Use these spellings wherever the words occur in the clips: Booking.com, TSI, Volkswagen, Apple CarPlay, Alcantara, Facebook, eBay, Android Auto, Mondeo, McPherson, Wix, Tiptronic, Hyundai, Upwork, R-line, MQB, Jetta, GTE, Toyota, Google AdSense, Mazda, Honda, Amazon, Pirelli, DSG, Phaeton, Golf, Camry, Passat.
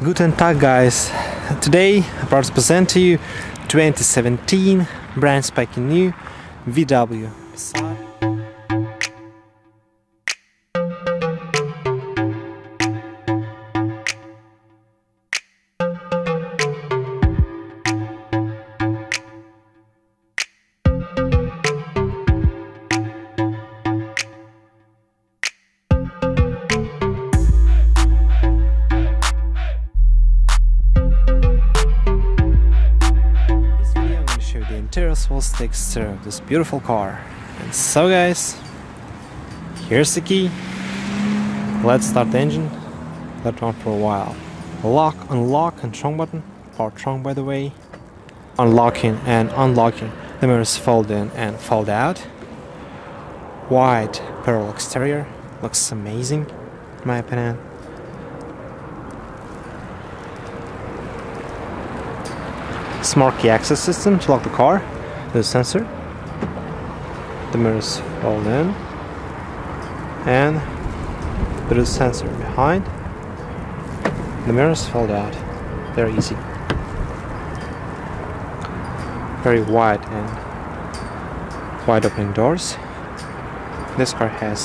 Guten Tag, guys! Today I'm proud to present to you 2017 brand spanking new VW Passat. Full texture of this beautiful car. And so, guys, here's the key. Let's start the engine. Let run for a while. Lock, unlock, and trunk button. Power trunk, by the way. Unlocking and unlocking. The mirrors fold in and fold out. Wide parallel exterior. Looks amazing, in my opinion. Smart key access system to lock the car. The sensor, the mirrors fold in, and there is sensor behind, the mirrors fold out, they're easy, very wide and wide opening doors. This car has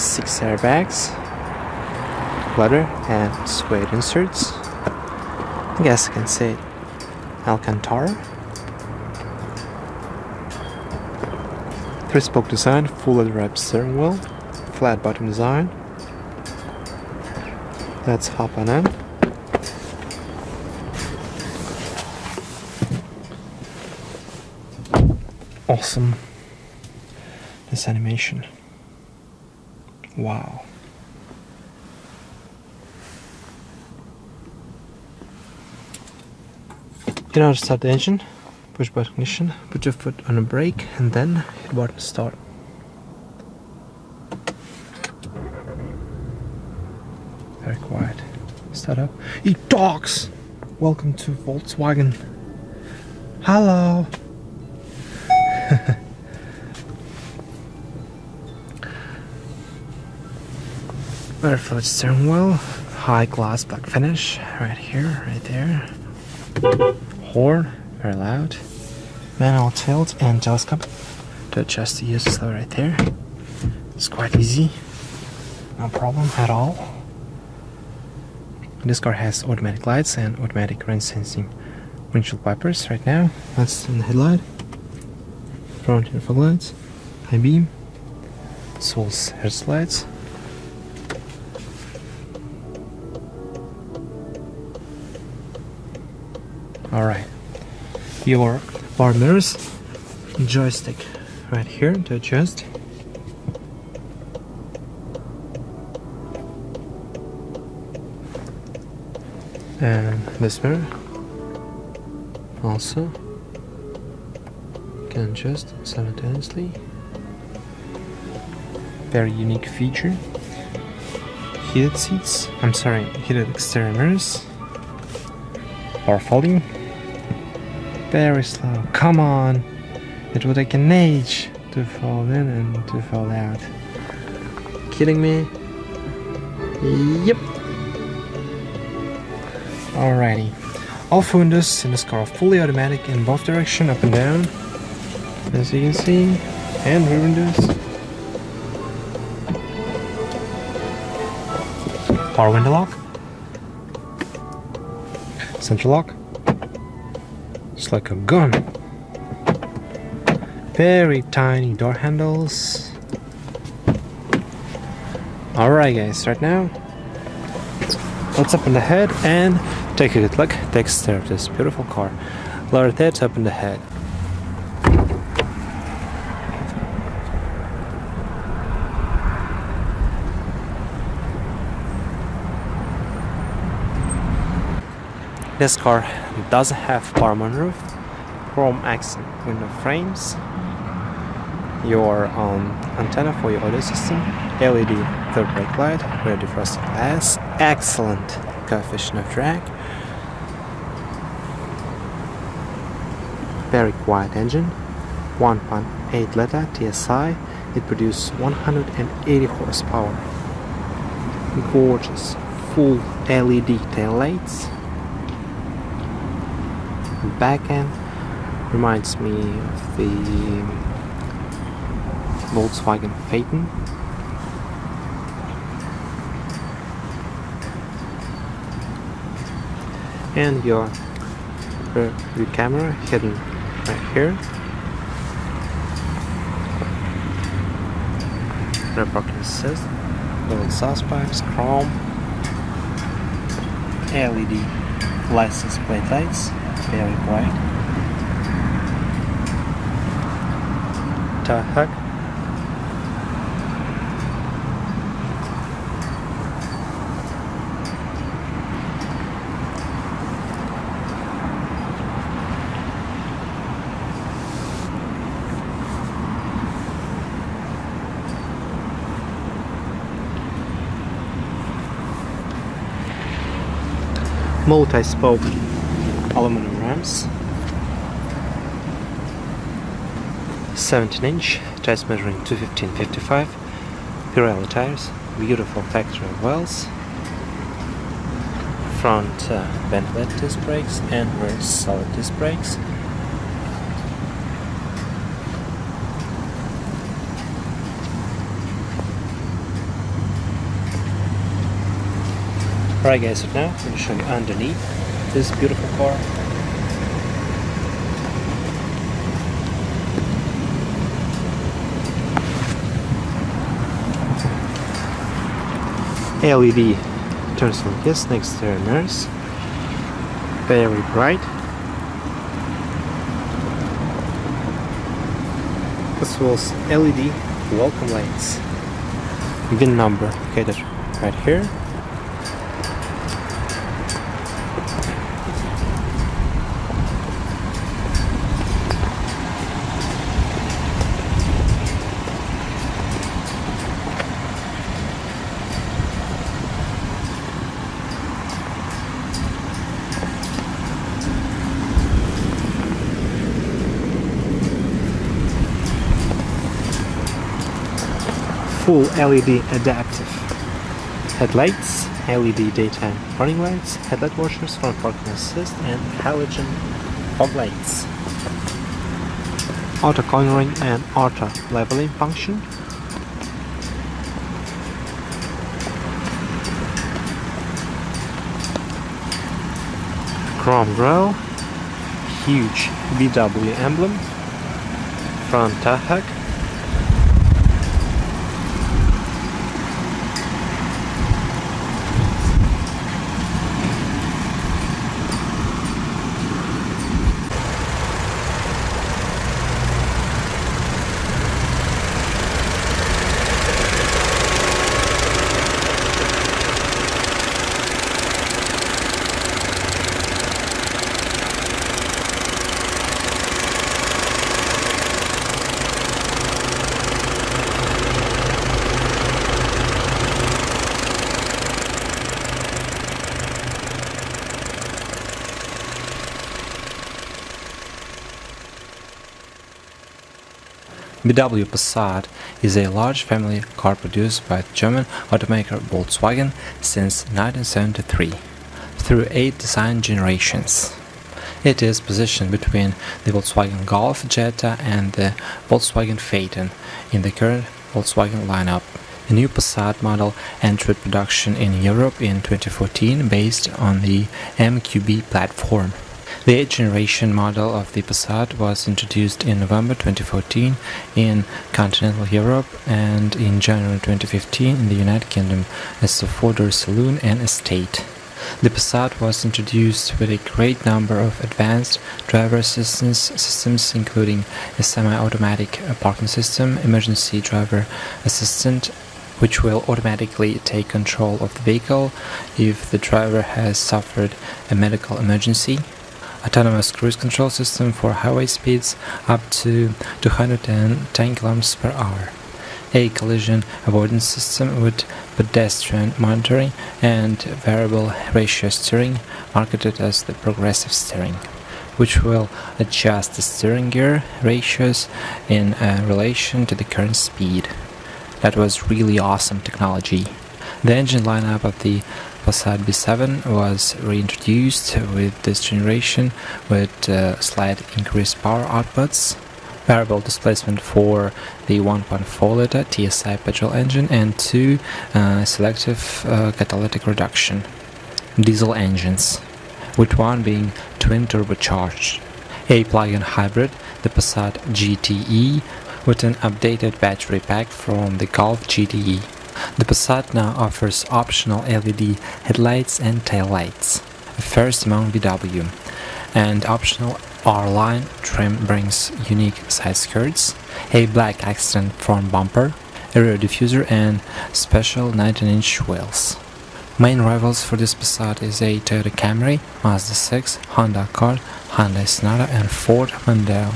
6 airbags, leather and suede inserts, I guess I can say Alcantara. 3-spoke design, full leather wrapped steering wheel, flat bottom design. Let's hop on in. Awesome. This animation. Wow. You know how to start the engine. Push button ignition, put your foot on a brake, and then hit button start. Very quiet. Start up. He talks! Welcome to Volkswagen. Hello! Very flat steering wheel, high gloss black finish, right here, right there. Horn. Very loud. Manual tilt and telescope to adjust the user slow right there. It's quite easy, no problem at all. This car has automatic lights and automatic rain sensing windshield wipers right now. That's in the headlight, front and fog lights, high beam, Sol's headlights. Alright. Your bar mirrors, joystick right here to adjust. And this mirror also can adjust simultaneously. Very unique feature. Heated seats, I'm sorry, heated exterior mirrors. Power folding. Very slow, come on! It would take an age to fold in and to fold out. Kidding me? Yep! Alrighty. All four windows in this car are fully automatic in both directions, up and down. As you can see. And rear windows. Power window lock. Central lock. It's like a gun. Very tiny door handles. Alright, guys, right now let's open the head and take a good look at the exterior of this beautiful car. Lower the head, open the head. This car doesn't have power moonroof, chrome accent window frames, your antenna for your audio system, LED third brake light, rear defroster glass, excellent coefficient of drag, very quiet engine, 1.8 liter TSI, it produces 180 horsepower, gorgeous full LED tail lights. Back end reminds me of the Volkswagen Phaeton. And your camera hidden right here. Rear parking assist, dual exhaust pipes, chrome, LED license plate lights, very bright. Tow hook. Multi-spoke aluminum rims, 17-inch, tires measuring 215/55, Pirelli tires, beautiful factory wheels, front bent-led disc brakes and rear solid disc brakes. Alright guys, so now I'm going to show you underneath this beautiful car. LED turns on this next to the mirrors. Very bright. This was LED welcome lights. VIN number located right here. Full LED adaptive headlights, LED daytime running lights, headlight washers, front parking assist, and halogen fog lights. Auto cornering and auto leveling function. Chrome grille, huge VW emblem, front tow hook. VW Passat is a large family car produced by German automaker Volkswagen since 1973, through 8 design generations. It is positioned between the Volkswagen Golf, Jetta and the Volkswagen Phaeton in the current Volkswagen lineup. The new Passat model entered production in Europe in 2014 based on the MQB platform. The 8th generation model of the Passat was introduced in November 2014 in continental Europe and in January 2015 in the United Kingdom as a four-door saloon and estate. The Passat was introduced with a great number of advanced driver assistance systems including a semi-automatic parking system, emergency driver assistant, which will automatically take control of the vehicle if the driver has suffered a medical emergency, autonomous cruise control system for highway speeds up to 210 km/h, a collision avoidance system with pedestrian monitoring and variable ratio steering, marketed as the progressive steering, which will adjust the steering gear ratios in relation to the current speed. That was really awesome technology. The engine lineup of the Passat B7 was reintroduced with this generation with slight increased power outputs, variable displacement for the 1.4-liter TSI petrol engine, and two selective catalytic reduction diesel engines, with one being twin turbocharged. A plug-in hybrid, the Passat GTE, with an updated battery pack from the Golf GTE. The Passat now offers optional LED headlights and taillights, first among VW, and optional R-line trim brings unique side skirts, a black accent front bumper, a rear diffuser, and special 19-inch wheels. Main rivals for this Passat is a Toyota Camry, Mazda 6, Honda Accord, Hyundai Sonata, and Ford Mondeo.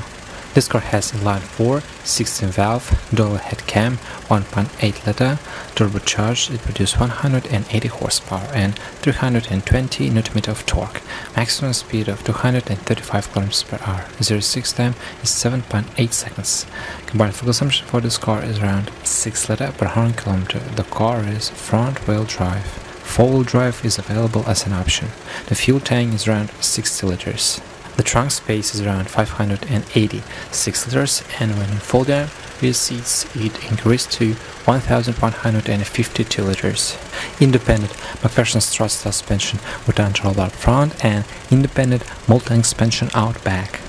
This car has inline 4, 16-valve, dual head cam, 1.8-liter, turbocharged. It produces 180 horsepower and 320 Nm of torque. Maximum speed of 235 km/h. 0-60 time is 7.8 seconds. Combined fuel consumption for this car is around 6 L per 100 km. The car is front-wheel drive. Four-wheel drive is available as an option. The fuel tank is around 60 liters. The trunk space is around 586 liters, and when in fold down rear seats it increased to 1,152 liters. Independent McPherson strut suspension with anti-roll bar front and independent multi-link suspension out back.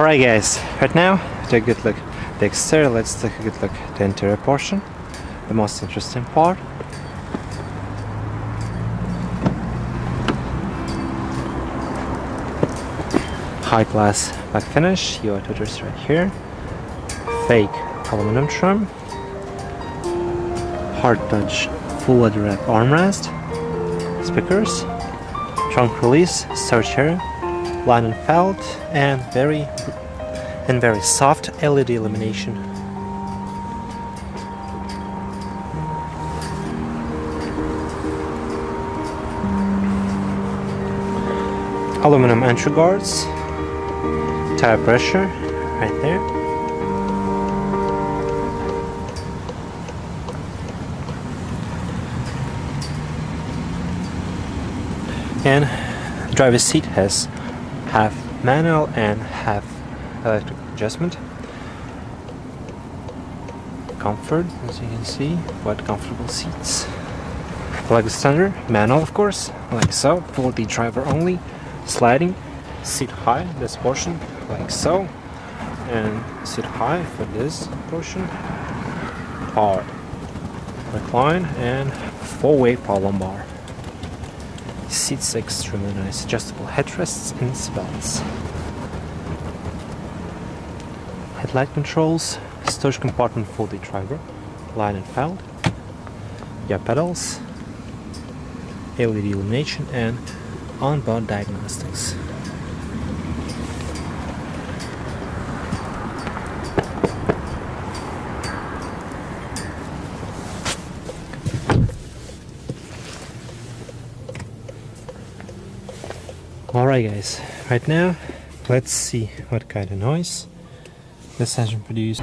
Alright guys, right now take a good look at the exterior. Let's take a good look at the interior portion, the most interesting part. High glass back finish, your tutors right here, fake aluminum trim, hard touch full leather wrap armrest, speakers, trunk release, storage area, linen felt, and very soft LED illumination. aluminum entry guards, tire pressure right there. And the driver's seat has half manual and half electric adjustment. Comfort, as you can see, quite comfortable seats. Like the standard, manual of course, like so, 4D driver only, sliding, seat high, this portion, like so, and seat high for this portion, power, recline, and 4-way power lumbar. Seats extremely nice, adjustable headrests and seatbelts. Headlight controls, storage compartment for the driver, line and found, gear pedals, LED illumination and onboard diagnostics. Alright guys, right now let's see what kind of noise this engine produced.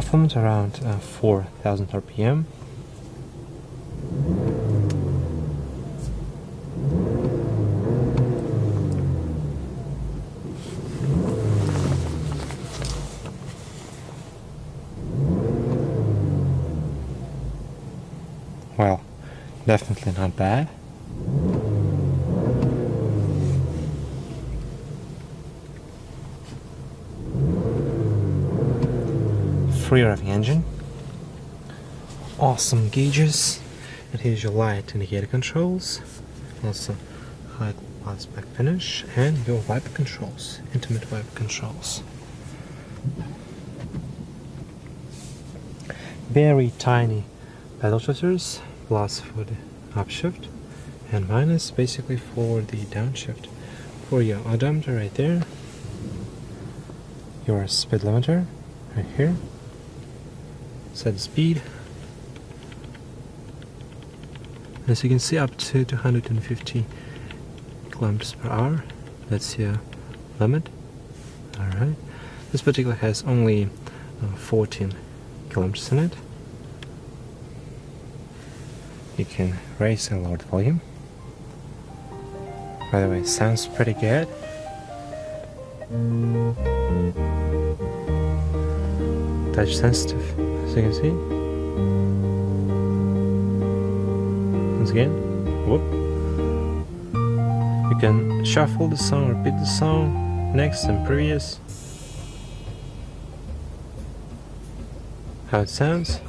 Performance around 4,000 RPM. Well, definitely not bad. Free revving engine, awesome gauges, and here's your light indicator controls, also high gloss back finish, and your wiper controls, intermittent wiper controls. Very tiny pedal shifters, plus for the upshift, and minus basically for the downshift. For your odometer right there, your speed limiter right here. Set the speed, as you can see, up to 250 kilometers per hour. That's your limit. Alright, this particular has only 14 kilometers in it. You can raise and lower the volume. By the way, it sounds pretty good. Touch sensitive, as you can see. Once again, whoop. You can shuffle the song, repeat the song, next and previous. how it sounds.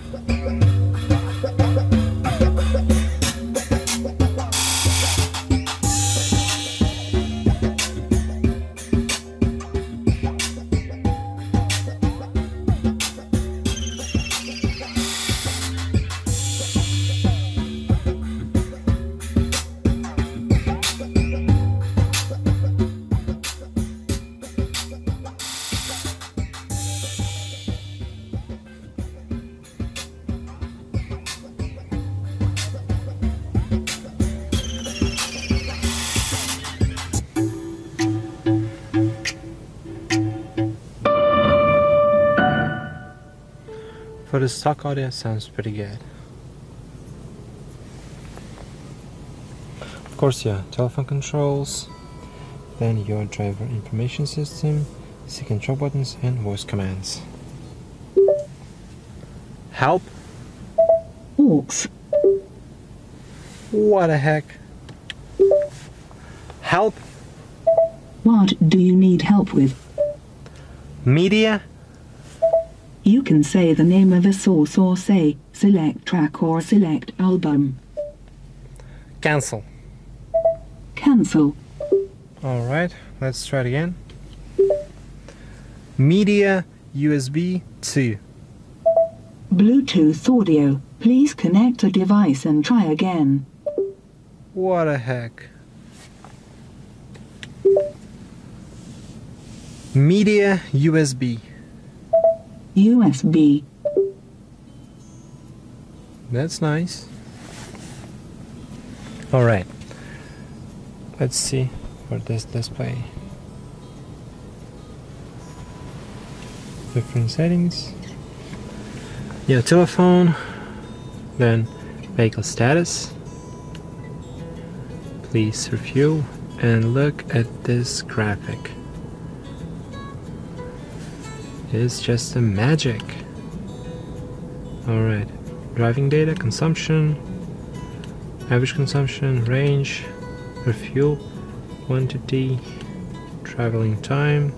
For the stock audio, sounds pretty good. Of course, yeah, telephone controls, then your driver information system, C control buttons, and voice commands. Help? Oops. What the heck? Help? What do you need help with? Media? You can say the name of a source or say, select track or select album. Cancel. Cancel. Alright, let's try it again. Media USB 2. Bluetooth audio, please connect a device and try again. What the heck. Media USB. USB. That's nice. Alright, let's see for this display. Different settings. Yeah, telephone, then vehicle status. Please review and look at this graphic. It's just a magic. Alright, driving data, consumption, average consumption, range, refuel, quantity, traveling time,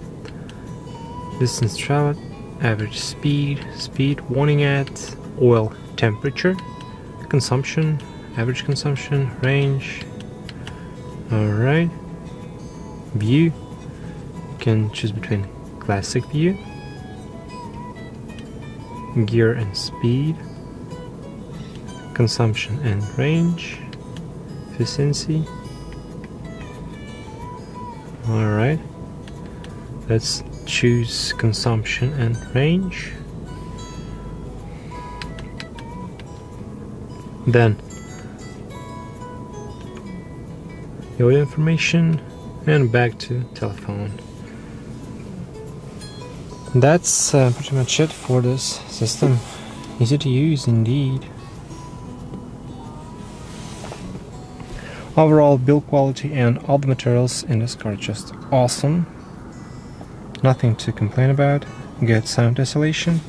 distance traveled, average speed, speed warning at oil temperature, consumption, average consumption, range. Alright, view, you can choose between classic view, gear and speed, consumption and range, efficiency. Alright, let's choose consumption and range. Then your information and back to telephone. That's pretty much it for this system. Easy to use indeed. Overall build quality and all the materials in this car are just awesome. Nothing to complain about. Good sound isolation.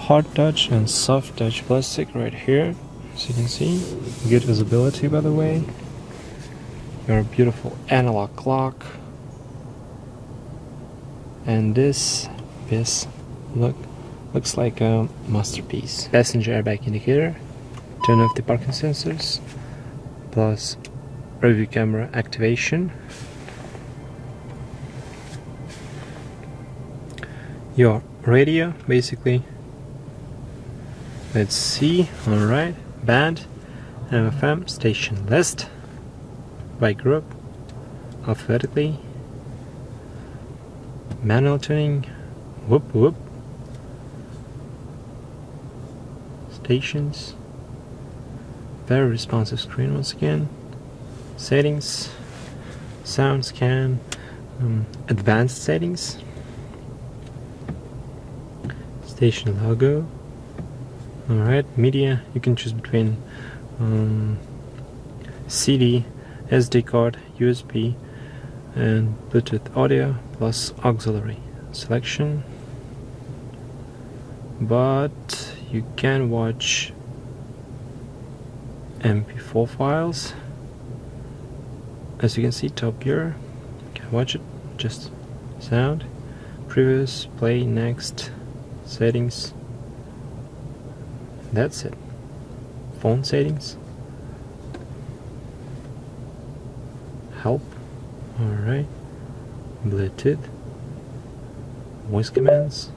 Hard touch and soft touch plastic right here, as you can see. Good visibility, by the way. Your beautiful analog clock. And this looks like a masterpiece. Passenger airbag indicator, turn off the parking sensors, plus review camera activation, your radio basically. Let's see. Alright, band, FM station list by group alphabetically. Manual tuning, whoop, stations, very responsive screen once again, settings, sound scan, advanced settings, station logo. Alright, media, you can choose between CD, SD card, USB, and Bluetooth audio plus auxiliary selection, but you can watch MP4 files. As you can see, top gear, you can watch it, just sound, previous, play, next, settings, That's it. Phone settings. Help. Alright. Bluetooth. Voice commands.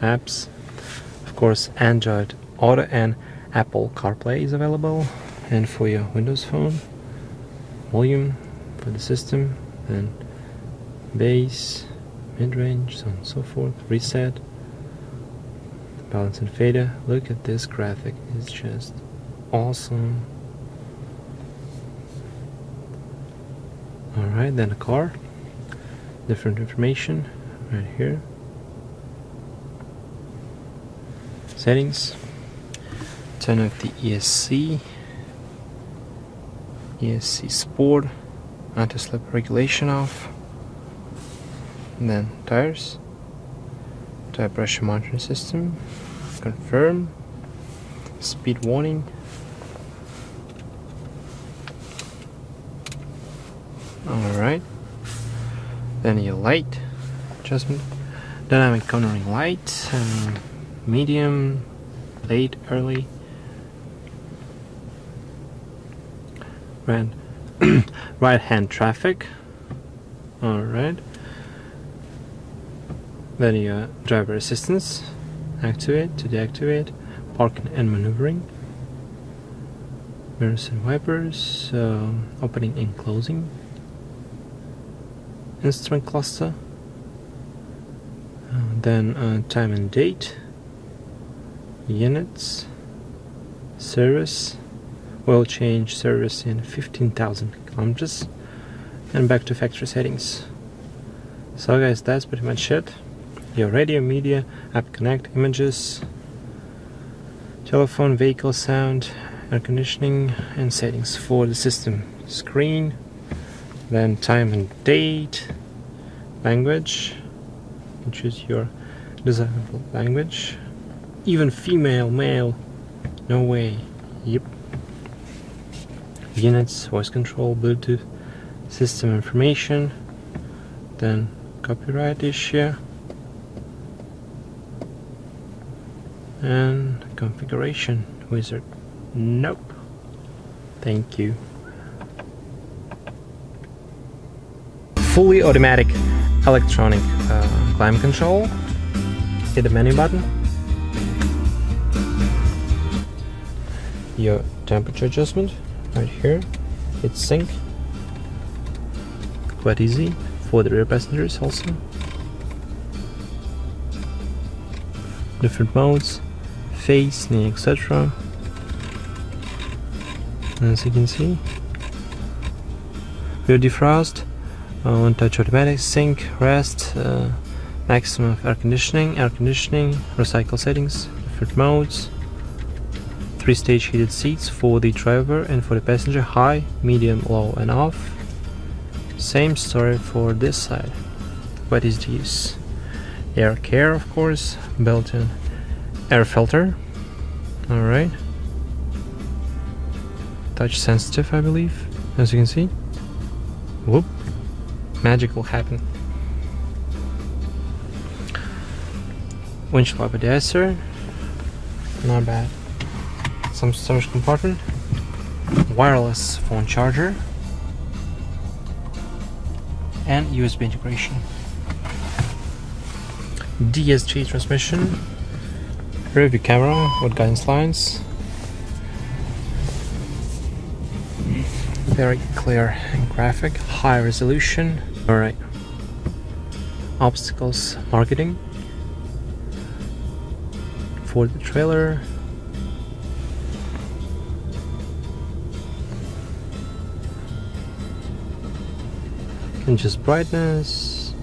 Apps. Of course, Android Auto and Apple CarPlay is available. And for your Windows phone, volume for the system, then bass, mid-range, so on and so forth, reset, balance and fader. Look at this graphic, it's just awesome. Alright, then a car, different information right here, settings, turn off the ESC, ESC Sport, anti-slip regulation off, and then tires, tire pressure monitoring system, confirm, speed warning, alright, then your light adjustment, dynamic cornering light, medium, late, early, right hand traffic. Alright, then your driver assistance, activate to deactivate, parking and maneuvering, mirrors and wipers, opening and closing, instrument cluster, then time and date, units, service. Oil change service in 15,000 kilometers, and back to factory settings. So guys, that's pretty much it. Your radio, media, app connect, images, telephone, vehicle, sound, air conditioning, and settings for the system. Screen, then time and date, language, you choose your desirable language. Even female, male, no way, yep. Units, voice control, Bluetooth, system information, then copyright issue, and configuration wizard. Nope. Thank you. Fully automatic electronic climate control. Hit the menu button. Your temperature adjustment. Right here, it's sync, quite easy for the rear passengers also. Different modes, face, knee, etc. As you can see, rear defrost, one touch automatic, sync, rest, maximum of air conditioning, recycle settings, different modes. 3-stage heated seats for the driver and for the passenger, high, medium, low and off. Same story for this side. What is this? Air care, of course, built-in air filter. Alright. Touch sensitive, I believe, as you can see. Whoop. Magic will happen. Windshield wiper deesser. Not bad. Some storage compartment, wireless phone charger, and USB integration. DSG transmission, rear view camera with guidance lines. Very clear graphic, high resolution. Alright. Obstacles marketing for the trailer. And just brightness,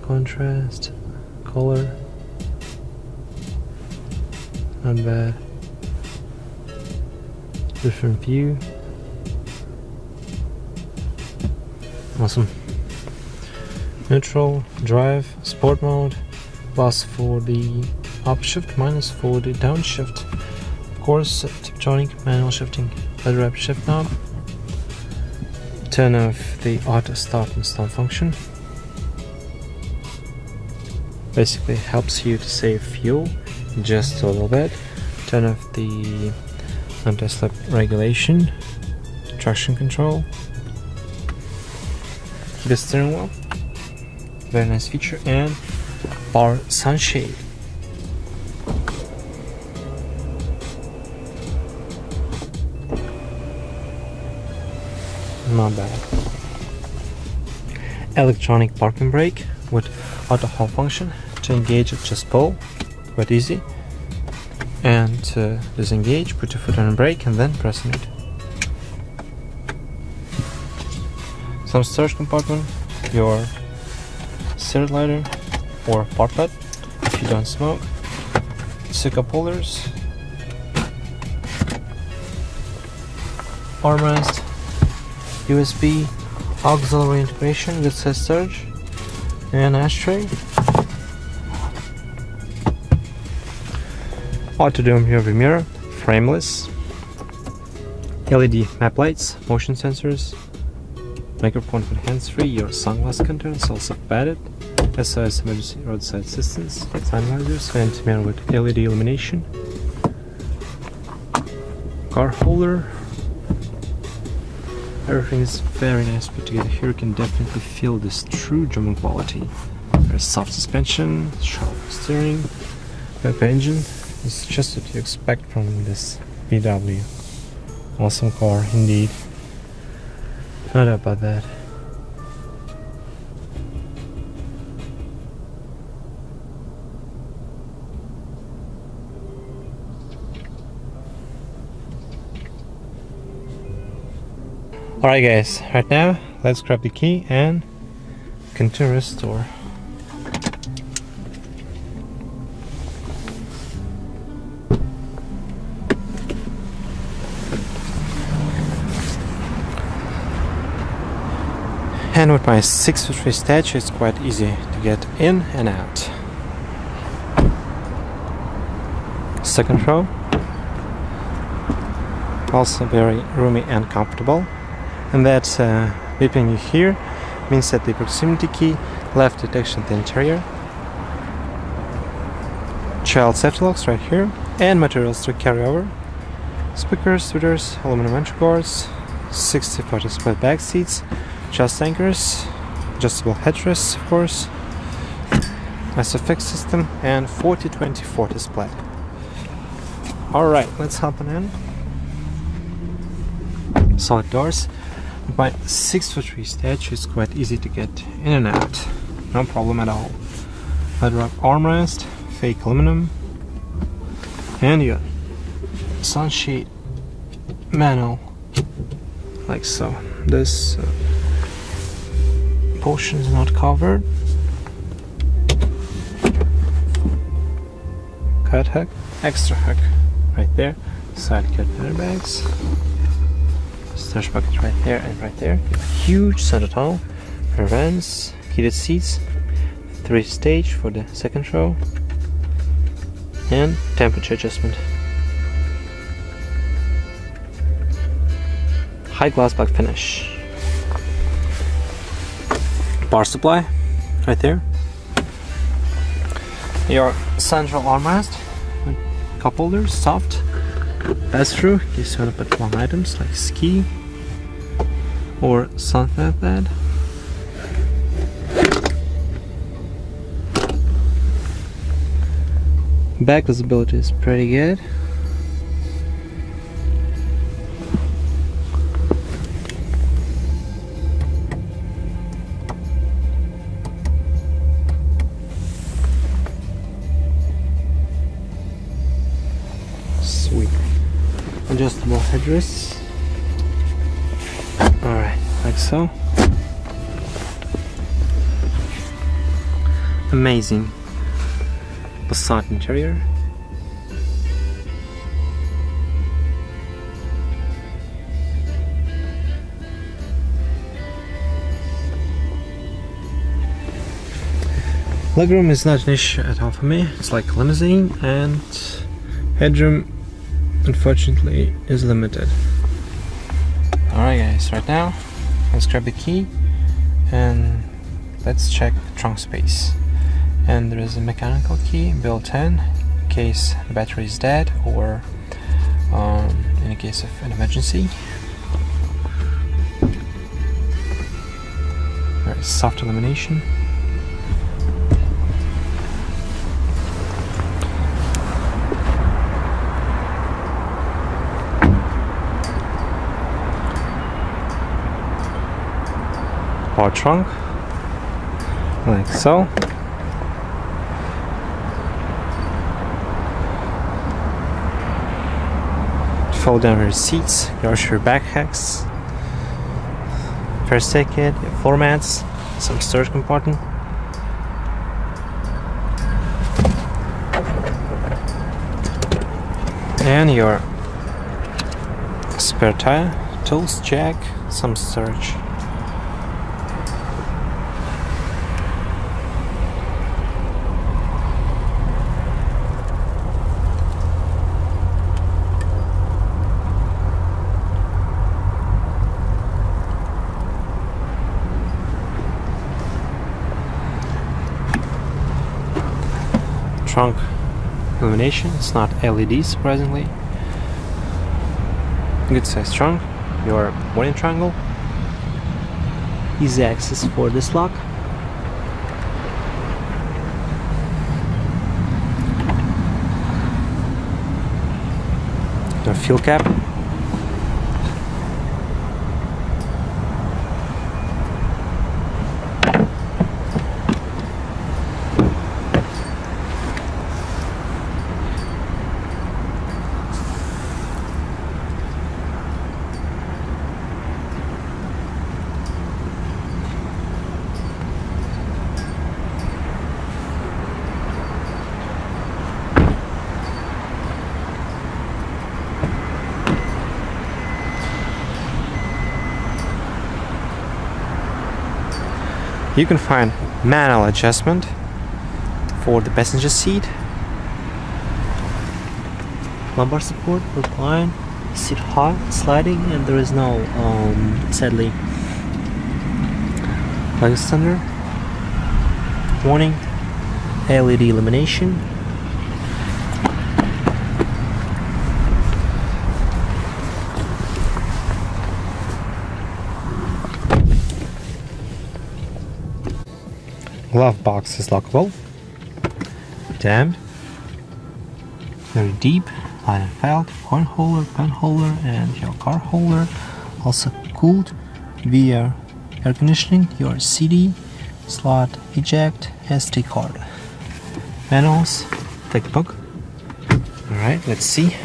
contrast, color, not bad, different view, awesome, neutral, drive, sport mode, plus for the upshift, minus for the downshift, of course, Tiptronic, manual shifting, leather wrap shift knob. Turn off the auto start and stop function. basically helps you to save fuel just a little bit. Turn off the anti-slip regulation, traction control, the steering wheel, very nice feature, and power sunshade. Not bad. Electronic parking brake with auto hold function. To engage it, just pull, quite easy, and to disengage, put your foot on the brake and then press on it. Some storage compartment, your cigarette lighter or Passat if you don't smoke, cup holders, armrest, USB, auxiliary integration with says storage, and ashtray. Auto dome rear mirror, frameless, LED map lights, motion sensors, microphone for hands-free, your sunglass contents also padded, SOS emergency roadside assistance, sign risers, vanity mirror with LED illumination, car holder. Everything is very nice put together here. You can definitely feel this true German quality. Very soft suspension, sharp steering, Pepe engine. It's just what you expect from this VW. Awesome car indeed. No doubt about that. Alright guys, right now let's grab the key and continue to restore. And with my 6'3" stature, it's quite easy to get in and out. Second row, also very roomy and comfortable. And that beeping you hear means that the proximity key left detection to the interior. Child safety locks right here, and materials to carry over. Speakers, tweeters, aluminum entry guards, 60-40 split back seats, chest anchors, adjustable headrests, of course, SFX system, and 40-20-40 split. Alright, let's hop on in. Solid doors. My 6'3" stature is quite easy to get in and out. No problem at all. Leather up armrest, fake aluminum, and your sunshade manual, like so. This portion is not covered. Cut hook, extra hook right there, side cut airbags, storage bucket right there and right there, huge center tunnel, rear vents, heated seats, 3-stage for the second row, and temperature adjustment. High gloss black finish. Power supply right there, your central armrest, cup holder, soft, pass through in case you want to put long items like ski or something like that. Back visibility is pretty good. Adjustable headrests. Alright, like so. Amazing Passat interior. Legroom is not an issue at all for me. It's like a limousine, and headroom unfortunately is limited. Alright guys, right now let's grab the key and let's check trunk space. and there is a mechanical key built in case the battery is dead or in a case of an emergency. There is soft illumination. Power trunk, like so. Fold down your seats, wash your backpacks, first ticket, floor mats, some storage compartment. And your spare tire, tools jack, some storage. Trunk illumination, it's not LED surprisingly. Good size trunk, your warning triangle, easy access for this lock, your fuel cap, you can find manual adjustment for the passenger seat, lumbar support, recline, seat high, sliding, and there is no, sadly, leg extender, warning, LED illumination, glove box is lockable, dabbed, very deep, line and felt, horn holder, pen holder, and your car holder, also cooled via air conditioning, your CD, slot, eject, SD card. Manuals, thick book. Alright, let's see.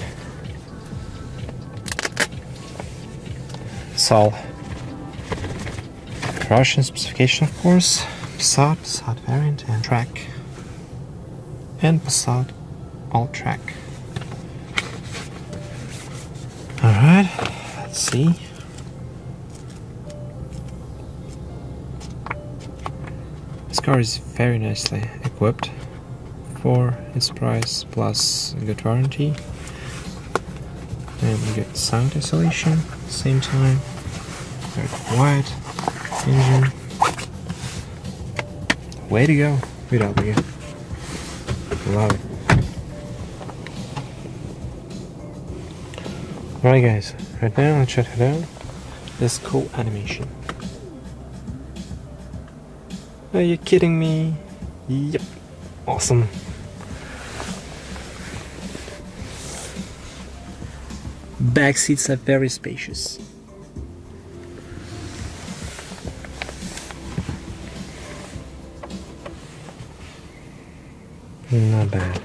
So, Russian specification of course. Passat, Passat variant, and track, and Passat all track. All right, let's see. This car is very nicely equipped for its price, plus a good warranty and good sound isolation at the same time. Very quiet engine. Way to go, without the game. Love it. Alright guys, right now let's check it out. This cool animation. Are you kidding me? Yep. Awesome. Back seats are very spacious. Not bad.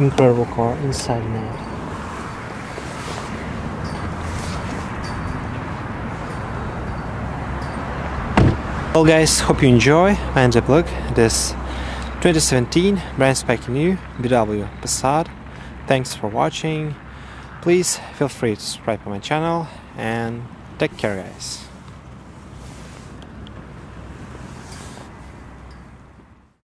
Incredible car inside and out. Well guys, hope you enjoy my in-depth look at this 2017 brand spanking new VW Passat. Thanks for watching. Please feel free to subscribe to my channel and take care guys.